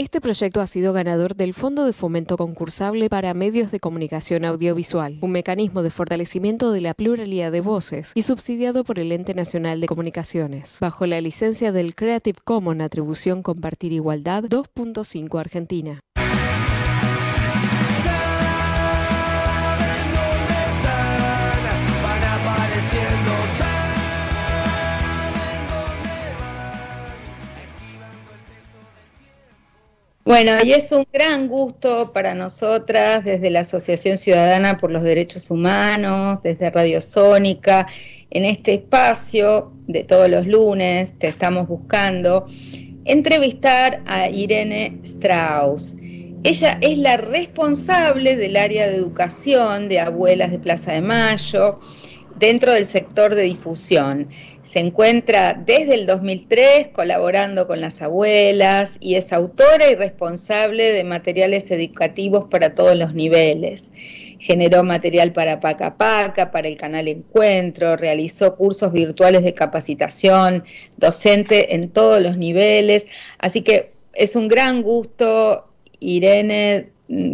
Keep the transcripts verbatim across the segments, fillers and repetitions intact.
Este proyecto ha sido ganador del Fondo de Fomento Concursable para Medios de Comunicación Audiovisual, un mecanismo de fortalecimiento de la pluralidad de voces y subsidiado por el Ente Nacional de Comunicaciones, bajo la licencia del Creative Commons Atribución Compartir Igualdad dos punto cinco Argentina. Bueno, y es un gran gusto para nosotras, desde la Asociación Ciudadana por los Derechos Humanos, desde Radio Zónica, en este espacio de todos los lunes, te estamos buscando, entrevistar a Irene Strauss. Ella es la responsable del área de educación de Abuelas de Plaza de Mayo, dentro del sector de difusión. Se encuentra desde el dos mil tres colaborando con las abuelas y es autora y responsable de materiales educativos para todos los niveles. Generó material para Paca Paca, para el canal Encuentro, realizó cursos virtuales de capacitación, docente en todos los niveles. Así que es un gran gusto, Irene,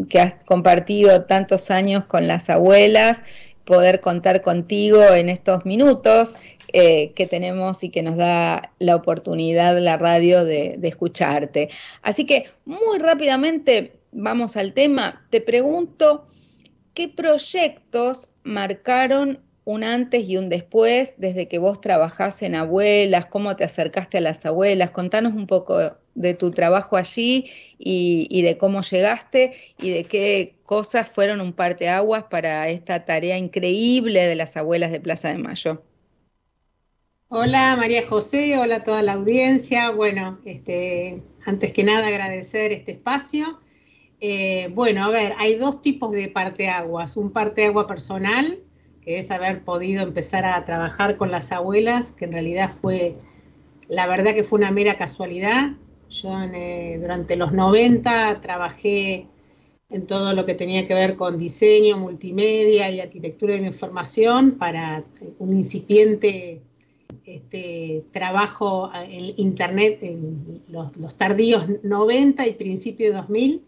que has compartido tantos años con las abuelas, poder contar contigo en estos minutos eh, que tenemos y que nos da la oportunidad la radio de, de escucharte. Así que muy rápidamente vamos al tema. Te pregunto, ¿qué proyectos marcaron un antes y un después desde que vos trabajás en abuelas? ¿Cómo te acercaste a las abuelas? Contanos un poco de tu trabajo allí y, y de cómo llegaste y de qué cosas fueron un parteaguas para esta tarea increíble de las abuelas de Plaza de Mayo. Hola María José, hola a toda la audiencia. Bueno, este, antes que nada agradecer este espacio. Eh, bueno, a ver, hay dos tipos de parteaguas. Un parteaguas personal, que es haber podido empezar a trabajar con las abuelas, que en realidad fue, la verdad que fue una mera casualidad. Yo en, eh, durante los noventa trabajé en todo lo que tenía que ver con diseño, multimedia y arquitectura de la información para un incipiente este, trabajo en Internet en los, los tardíos noventa y principios dos mil.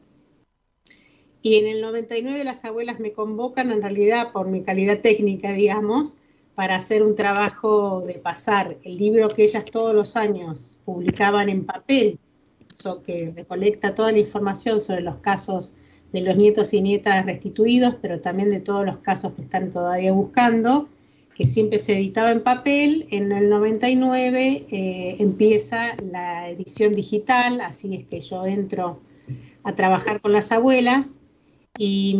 Y en el noventa y nueve las abuelas me convocan, en realidad por mi calidad técnica, digamos, para hacer un trabajo de pasar el libro que ellas todos los años publicaban en papel, eso que recolecta toda la información sobre los casos de los nietos y nietas restituidos, pero también de todos los casos que están todavía buscando, que siempre se editaba en papel. En el noventa y nueve eh, empieza la edición digital, así es que yo entro a trabajar con las abuelas, y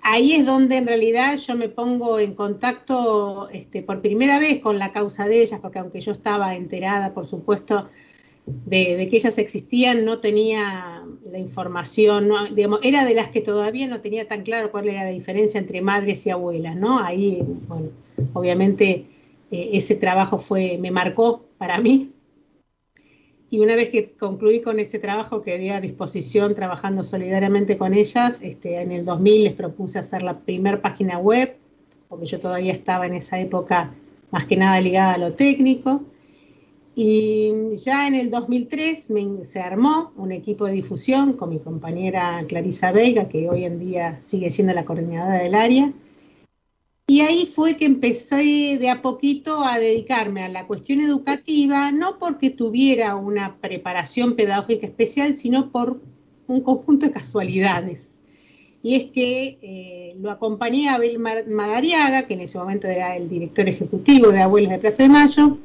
ahí es donde en realidad yo me pongo en contacto este, por primera vez con la causa de ellas, porque aunque yo estaba enterada, por supuesto, de, de que ellas existían, no tenía la información, no, digamos, era de las que todavía no tenía tan claro cuál era la diferencia entre madres y abuelas, ¿no? Ahí, bueno, obviamente eh, ese trabajo fue, me marcó para mí, y una vez que concluí con ese trabajo quedé a disposición trabajando solidariamente con ellas. Este, en el dos mil les propuse hacer la primera página web, porque yo todavía estaba en esa época más que nada ligada a lo técnico. Y ya en el dos mil tres me, se armó un equipo de difusión con mi compañera Clarisa Vega, que hoy en día sigue siendo la coordinadora del área. Y ahí fue que empecé de a poquito a dedicarme a la cuestión educativa, no porque tuviera una preparación pedagógica especial, sino por un conjunto de casualidades. Y es que eh, lo acompañé a Abel Madariaga, que en ese momento era el director ejecutivo de Abuelas de Plaza de Mayo,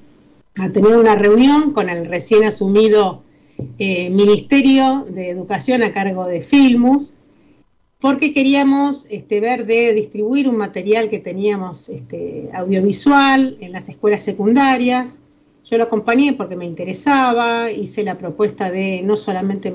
a tener una reunión con el recién asumido eh, Ministerio de Educación a cargo de Filmus, porque queríamos este, ver de distribuir un material que teníamos este, audiovisual en las escuelas secundarias. Yo lo acompañé porque me interesaba, hice la propuesta de no solamente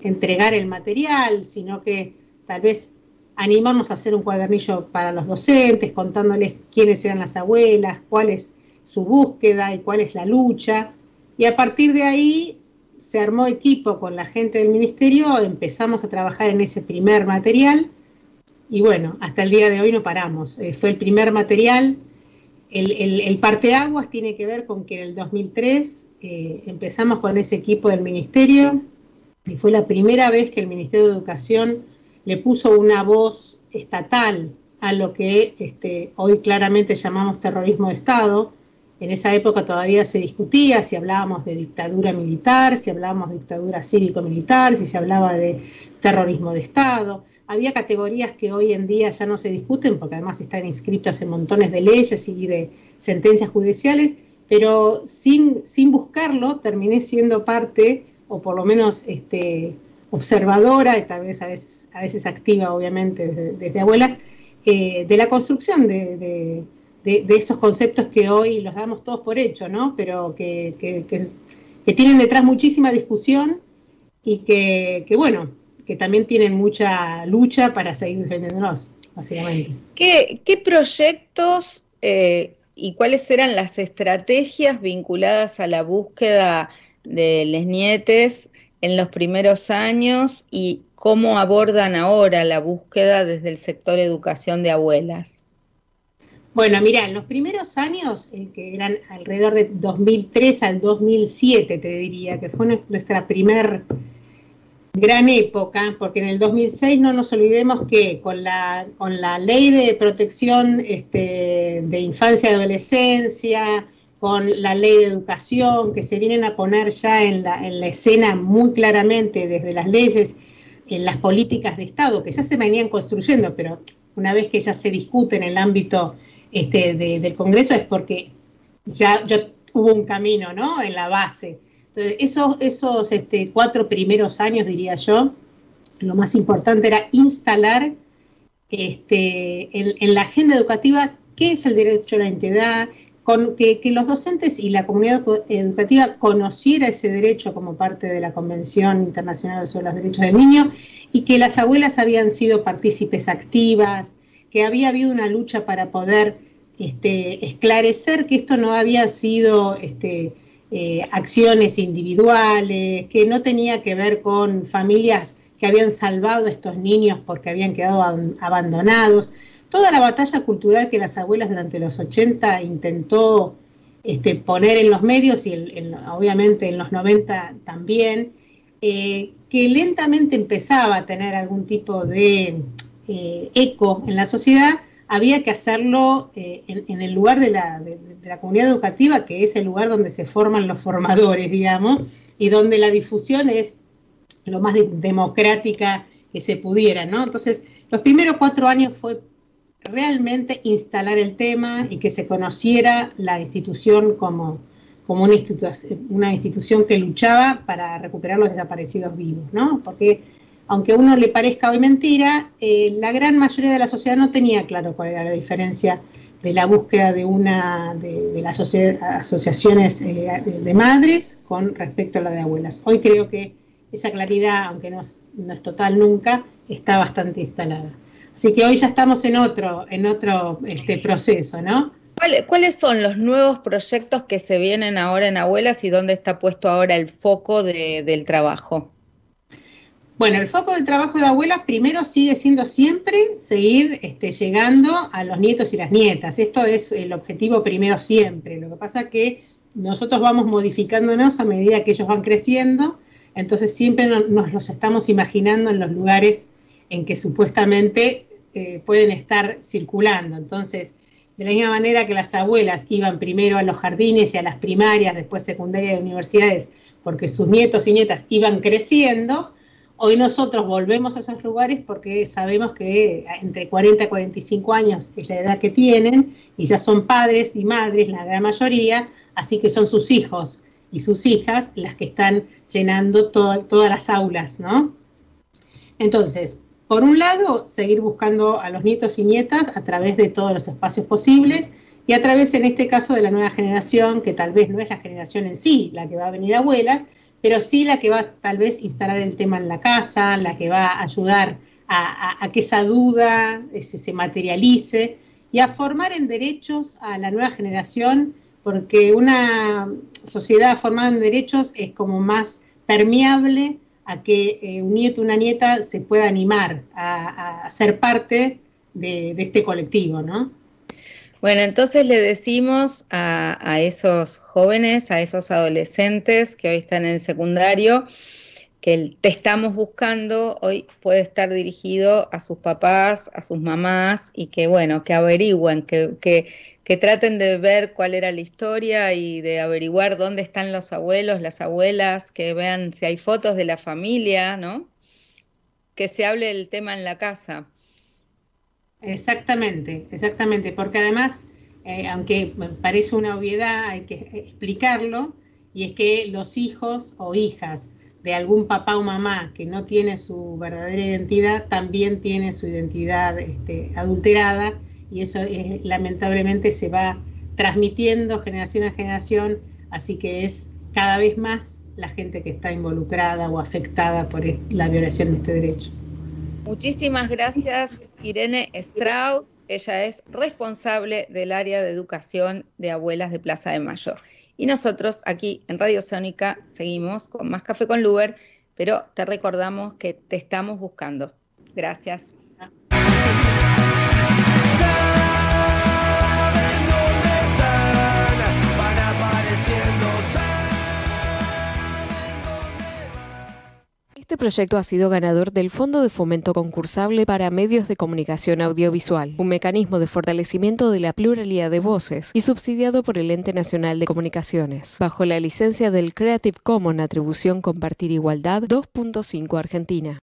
entregar el material, sino que tal vez animarnos a hacer un cuadernillo para los docentes, contándoles quiénes eran las abuelas, cuáles su búsqueda y cuál es la lucha, y a partir de ahí se armó equipo con la gente del ministerio, empezamos a trabajar en ese primer material, y bueno, hasta el día de hoy no paramos. Eh, fue el primer material El, el, el parteaguas tiene que ver con que en el dos mil tres eh, empezamos con ese equipo del Ministerio y fue la primera vez que el Ministerio de Educación le puso una voz estatal a lo que este, hoy claramente llamamos terrorismo de Estado. En esa época todavía se discutía si hablábamos de dictadura militar, si hablábamos de dictadura cívico-militar, si se hablaba de terrorismo de Estado. Había categorías que hoy en día ya no se discuten porque además están inscritas en montones de leyes y de sentencias judiciales, pero sin, sin buscarlo terminé siendo parte, o por lo menos este, observadora, y tal vez a veces, a veces activa obviamente desde, desde Abuelas, eh, de la construcción de... de De, de esos conceptos que hoy los damos todos por hecho, ¿no? Pero que, que, que, que tienen detrás muchísima discusión y que, que, bueno, que también tienen mucha lucha para seguir defendiéndonos, básicamente. ¿Qué, qué proyectos eh, y cuáles eran las estrategias vinculadas a la búsqueda de les nietes en los primeros años y cómo abordan ahora la búsqueda desde el sector educación de Abuelas? Bueno, mirá, en los primeros años, eh, que eran alrededor de dos mil tres al dos mil siete, te diría, que fue nuestra primer gran época, porque en el dos mil seis no nos olvidemos que con la, con la ley de protección este, de infancia y adolescencia, con la ley de educación, que se vienen a poner ya en la, en la escena muy claramente desde las leyes, en las políticas de Estado, que ya se venían construyendo, pero una vez que ya se discute en el ámbito Este, de, del Congreso es porque ya, ya hubo un camino, ¿no?, en la base. Entonces, esos, esos este, cuatro primeros años, diría yo, lo más importante era instalar este, en, en la agenda educativa qué es el derecho a la identidad, con, que, que los docentes y la comunidad educativa conociera ese derecho como parte de la Convención Internacional sobre los Derechos del Niño y que las abuelas habían sido partícipes activas, que había habido una lucha para poder este, esclarecer que esto no había sido este, eh, acciones individuales, que no tenía que ver con familias que habían salvado a estos niños porque habían quedado ab- abandonados. Toda la batalla cultural que las abuelas durante los ochenta intentó este, poner en los medios y el, el, obviamente en los noventa también, eh, que lentamente empezaba a tener algún tipo de... Eh, eco en la sociedad, había que hacerlo eh, en, en el lugar de la, de, de la comunidad educativa, que es el lugar donde se forman los formadores, digamos, y donde la difusión es lo más de, democrática que se pudiera, ¿no? Entonces, los primeros cuatro años fue realmente instalar el tema y que se conociera la institución como, como una, institu una institución que luchaba para recuperar los desaparecidos vivos, ¿no? Porque aunque a uno le parezca hoy mentira, eh, la gran mayoría de la sociedad no tenía claro cuál era la diferencia de la búsqueda de una de, de las asociaciones eh, de madres con respecto a la de abuelas. Hoy creo que esa claridad, aunque no es, no es total nunca, está bastante instalada. Así que hoy ya estamos en otro, en otro este, proceso, ¿no? ¿Cuáles son los nuevos proyectos que se vienen ahora en Abuelas y dónde está puesto ahora el foco de, del trabajo? Bueno, el foco del trabajo de Abuelas primero sigue siendo siempre seguir este, llegando a los nietos y las nietas. Esto es el objetivo primero siempre. Lo que pasa es que nosotros vamos modificándonos a medida que ellos van creciendo, entonces siempre nos los estamos imaginando en los lugares en que supuestamente eh, pueden estar circulando. Entonces, de la misma manera que las abuelas iban primero a los jardines y a las primarias, después secundarias y universidades, porque sus nietos y nietas iban creciendo, hoy nosotros volvemos a esos lugares porque sabemos que entre cuarenta y cuarenta y cinco años es la edad que tienen y ya son padres y madres, la gran mayoría, así que son sus hijos y sus hijas las que están llenando to- todas las aulas, ¿no? Entonces, por un lado, seguir buscando a los nietos y nietas a través de todos los espacios posibles y a través, en este caso, de la nueva generación, que tal vez no es la generación en sí la que va a venir a Abuelas, pero sí la que va tal vez a instalar el tema en la casa, la que va a ayudar a, a, a que esa duda ese, se materialice y a formar en derechos a la nueva generación, porque una sociedad formada en derechos es como más permeable a que eh, un nieto o una nieta se pueda animar a, a ser parte de, de este colectivo, ¿no? Bueno, entonces le decimos a, a esos jóvenes, a esos adolescentes que hoy están en el secundario, que el Te Estamos Buscando hoy puede estar dirigido a sus papás, a sus mamás, y que bueno, que averigüen, que, que, que traten de ver cuál era la historia y de averiguar dónde están los abuelos, las abuelas, que vean si hay fotos de la familia, ¿no? Que se hable del tema en la casa. Exactamente, exactamente, porque además, eh, aunque parece una obviedad, hay que explicarlo, y es que los hijos o hijas de algún papá o mamá que no tiene su verdadera identidad, también tiene su identidad este, adulterada, y eso es, lamentablemente se va transmitiendo generación a generación, así que es cada vez más la gente que está involucrada o afectada por la violación de este derecho. Muchísimas gracias, Irene Strauss. Ella es responsable del área de educación de Abuelas de Plaza de Mayo. Y nosotros aquí en Radio Zónica seguimos con más Café con Luber, pero te recordamos que te estamos buscando. Gracias. Este proyecto ha sido ganador del Fondo de Fomento Concursable para Medios de Comunicación Audiovisual, un mecanismo de fortalecimiento de la pluralidad de voces y subsidiado por el Ente Nacional de Comunicaciones, bajo la licencia del Creative Commons Atribución Compartir Igualdad dos punto cinco Argentina.